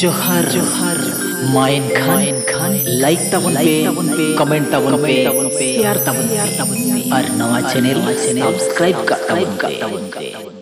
जोहर mine खान like तबन पे कमेंट तबन पे शेयर तबन पे और नवा चैनल सब्सक्राइब का तबन पे।